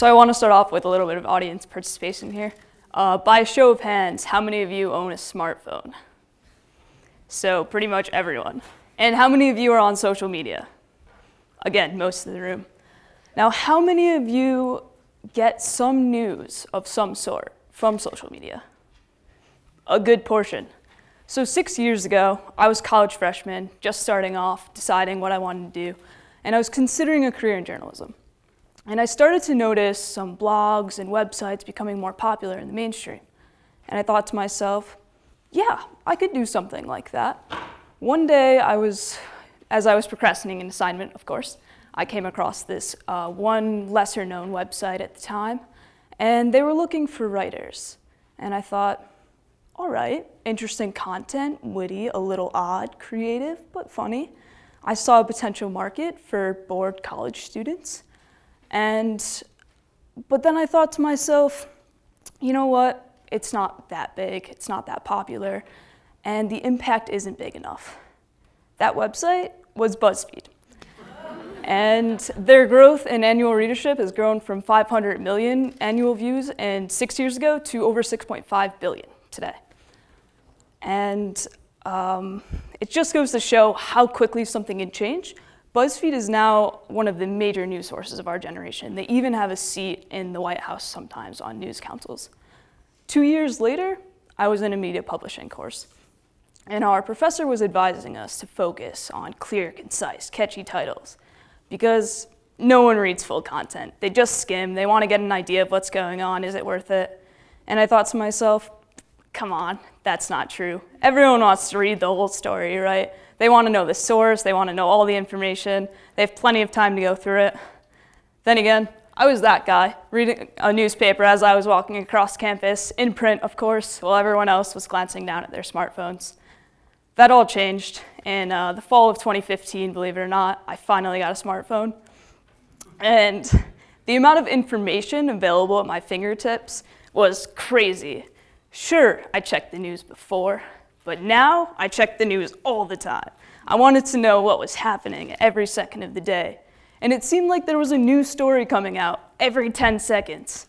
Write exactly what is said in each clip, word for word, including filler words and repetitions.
So I want to start off with a little bit of audience participation here. Uh, by a show of hands, how many of you own a smartphone? So pretty much everyone. And how many of you are on social media? Again, most of the room. Now, how many of you get some news of some sort from social media? A good portion. So six years ago, I was a college freshman, just starting off, deciding what I wanted to do, and I was considering a career in journalism. And I started to notice some blogs and websites becoming more popular in the mainstream. And I thought to myself, yeah, I could do something like that. One day, I was, as I was procrastinating an assignment, of course, I came across this uh, one lesser-known website at the time, and they were looking for writers. And I thought, all right, interesting content, witty, a little odd, creative, but funny. I saw a potential market for bored college students. And, but then I thought to myself, you know what? It's not that big, it's not that popular, and the impact isn't big enough. That website was BuzzFeed. And their growth in annual readership has grown from five hundred million annual views and six years ago to over six point five billion today. And um, it just goes to show how quickly something can change. BuzzFeed is now one of the major news sources of our generation. They even have a seat in the White House sometimes on news councils. Two years later, I was in a media publishing course, and our professor was advising us to focus on clear, concise, catchy titles, because no one reads full content. They just skim. They want to get an idea of what's going on. Is it worth it? And I thought to myself, come on, that's not true. Everyone wants to read the whole story, right? They want to know the source, they want to know all the information, they have plenty of time to go through it. Then again, I was that guy, reading a newspaper as I was walking across campus, in print of course, while everyone else was glancing down at their smartphones. That all changed in uh, the fall of twenty fifteen, believe it or not, I finally got a smartphone. And the amount of information available at my fingertips was crazy. Sure, I checked the news before, but now I checked the news all the time. I wanted to know what was happening every second of the day. And it seemed like there was a new story coming out every ten seconds.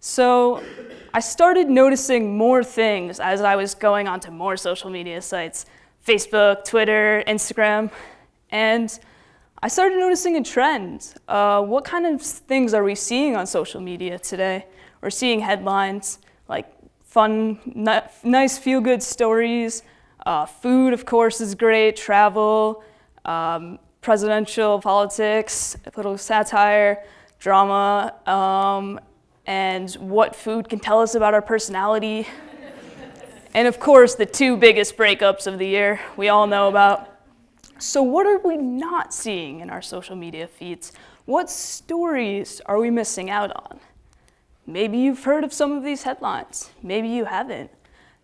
So I started noticing more things as I was going onto more social media sites, Facebook, Twitter, Instagram. And I started noticing a trend. Uh, what kind of things are we seeing on social media today? We're seeing headlines like fun, nice feel-good stories. Uh, food, of course, is great. Travel, um, presidential politics, a little satire, drama, um, and what food can tell us about our personality. And of course, the two biggest breakups of the year we all know about. So what are we not seeing in our social media feeds? What stories are we missing out on? Maybe you've heard of some of these headlines. Maybe you haven't.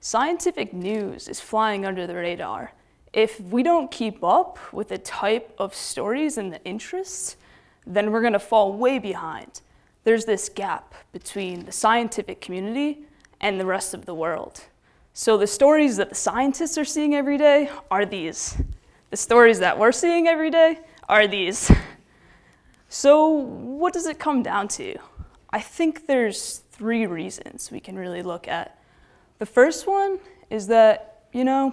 Scientific news is flying under the radar. If we don't keep up with the type of stories and the interests, then we're going to fall way behind. There's this gap between the scientific community and the rest of the world. So the stories that the scientists are seeing every day are these. The stories that we're seeing every day are these. So what does it come down to? I think there's three reasons we can really look at. The first one is that, you know,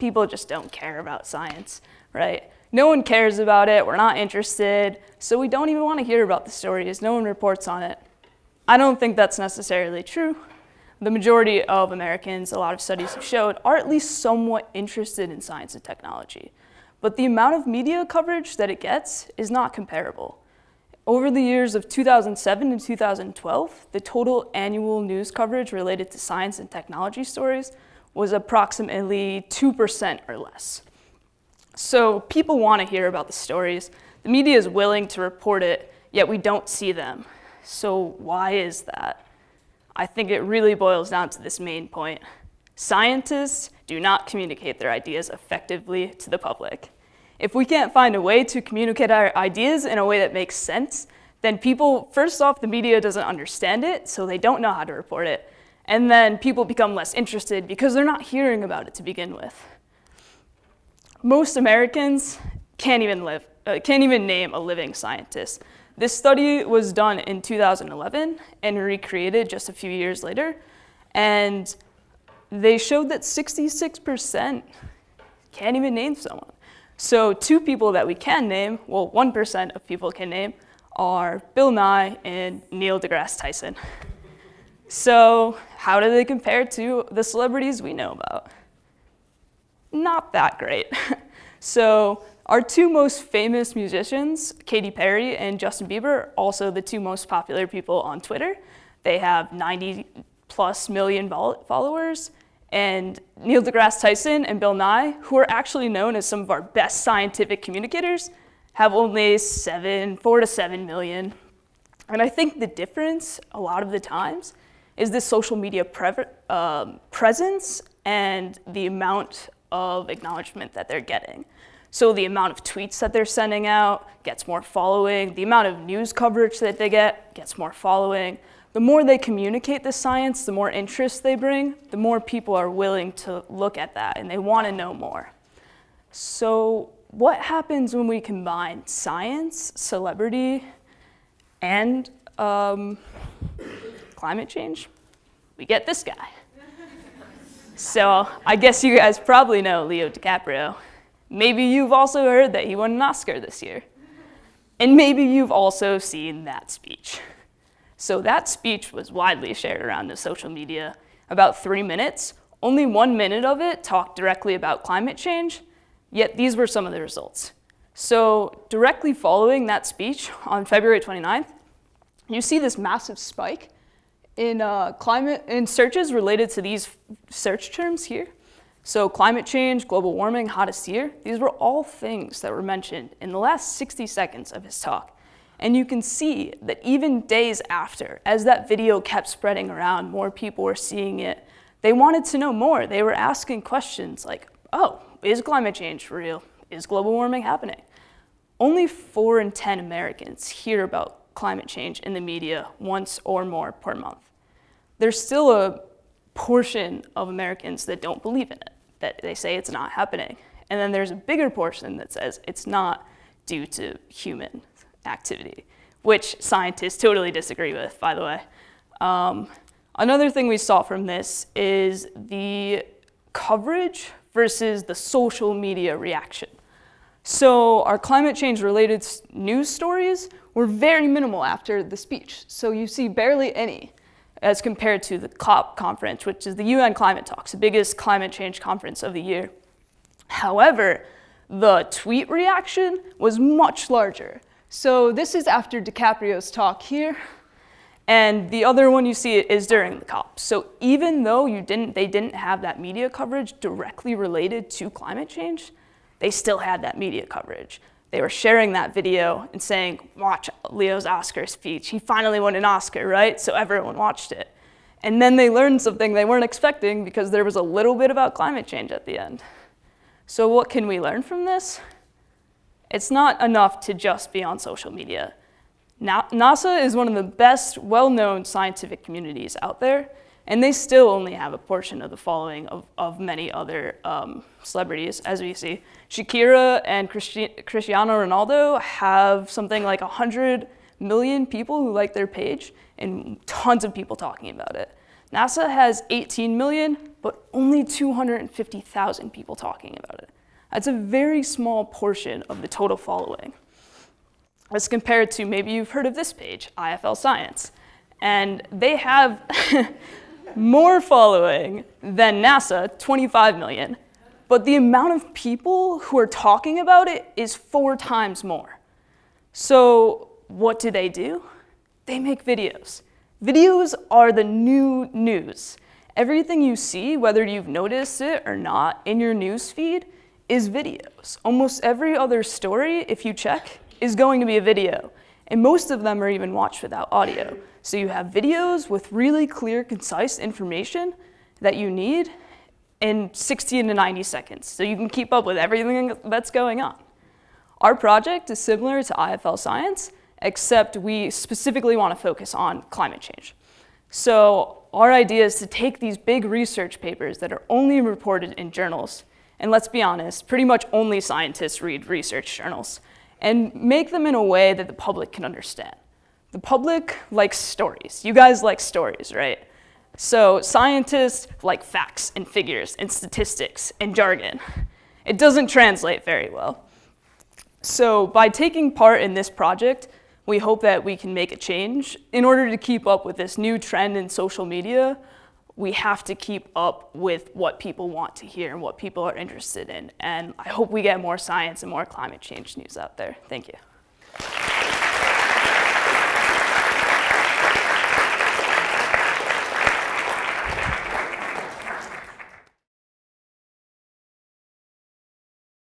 people just don't care about science, right? No one cares about it, we're not interested, so we don't even want to hear about the stories, no one reports on it. I don't think that's necessarily true. The majority of Americans, a lot of studies have showed, are at least somewhat interested in science and technology. But the amount of media coverage that it gets is not comparable. Over the years of two thousand seven and two thousand twelve, the total annual news coverage related to science and technology stories was approximately two percent or less. So people want to hear about the stories. The media is willing to report it, yet we don't see them. So why is that? I think it really boils down to this main point. Scientists do not communicate their ideas effectively to the public. If we can't find a way to communicate our ideas in a way that makes sense, then people, first off, the media doesn't understand it, so they don't know how to report it. And then people become less interested because they're not hearing about it to begin with. Most Americans can't even live, uh, can't even name a living scientist. This study was done in two thousand eleven and recreated just a few years later, and they showed that sixty-six percent can't even name someone. So two people that we can name, well, one percent of people can name, are Bill Nye and Neil deGrasse Tyson. So how do they compare to the celebrities we know about? Not that great. So our two most famous musicians, Katy Perry and Justin Bieber, are also the two most popular people on Twitter. They have ninety plus million followers. And Neil deGrasse Tyson and Bill Nye, who are actually known as some of our best scientific communicators, have only seven, four to seven million. And I think the difference, a lot of the times, is the social media pre um, presence and the amount of acknowledgement that they're getting. So the amount of tweets that they're sending out gets more following. The amount of news coverage that they get gets more following. The more they communicate the science, the more interest they bring, the more people are willing to look at that and they want to know more. So what happens when we combine science, celebrity, and um, climate change? We get this guy. So I guess you guys probably know Leo DiCaprio. Maybe you've also heard that he won an Oscar this year. And maybe you've also seen that speech. So that speech was widely shared around the social media. About three minutes, only one minute of it talked directly about climate change, yet these were some of the results. So directly following that speech on February twenty-ninth, you see this massive spike in, uh, climate, in searches related to these search terms here. So climate change, global warming, hottest year, these were all things that were mentioned in the last sixty seconds of his talk. And you can see that even days after, as that video kept spreading around, more people were seeing it, they wanted to know more. They were asking questions like, oh, is climate change real? Is global warming happening? Only four in ten Americans hear about climate change in the media once or more per month. There's still a portion of Americans that don't believe in it, that they say it's not happening. And then there's a bigger portion that says it's not due to human activity, which scientists totally disagree with, by the way. Um, another thing we saw from this is the coverage versus the social media reaction. So our climate change related news stories were very minimal after the speech. So you see barely any as compared to the COP conference, which is the U N climate talks, the biggest climate change conference of the year. However, the tweet reaction was much larger. So this is after DiCaprio's talk here. And the other one you see is during the COP. So even though you didn't, they didn't have that media coverage directly related to climate change, they still had that media coverage. They were sharing that video and saying, watch Leo's Oscar speech. He finally won an Oscar, right? So everyone watched it. And then they learned something they weren't expecting because there was a little bit about climate change at the end. So what can we learn from this? It's not enough to just be on social media. Now, NASA is one of the best well-known scientific communities out there, and they still only have a portion of the following of, of many other um, celebrities, as we see. Shakira and Christi- Cristiano Ronaldo have something like one hundred million people who like their page, and tons of people talking about it. NASA has eighteen million, but only two hundred fifty thousand people talking about it. That's a very small portion of the total following. As compared to, maybe you've heard of this page, I F L Science. And they have more following than NASA, twenty-five million. But the amount of people who are talking about it is four times more. So what do they do? They make videos. Videos are the new news. Everything you see, whether you've noticed it or not, in your news feed, is videos. Almost every other story, if you check, is going to be a video. And most of them are even watched without audio. So you have videos with really clear, concise information that you need in sixty to ninety seconds. So you can keep up with everything that's going on. Our project is similar to I F L Science, except we specifically want to focus on climate change. So our idea is to take these big research papers that are only reported in journals. And let's be honest, pretty much only scientists read research journals. and make them in a way that the public can understand. The public likes stories. You guys like stories, right? So scientists like facts and figures and statistics and jargon. It doesn't translate very well. So by taking part in this project, we hope that we can make a change. In order to keep up with this new trend in social media, we have to keep up with what people want to hear and what people are interested in. And I hope we get more science and more climate change news out there. Thank you.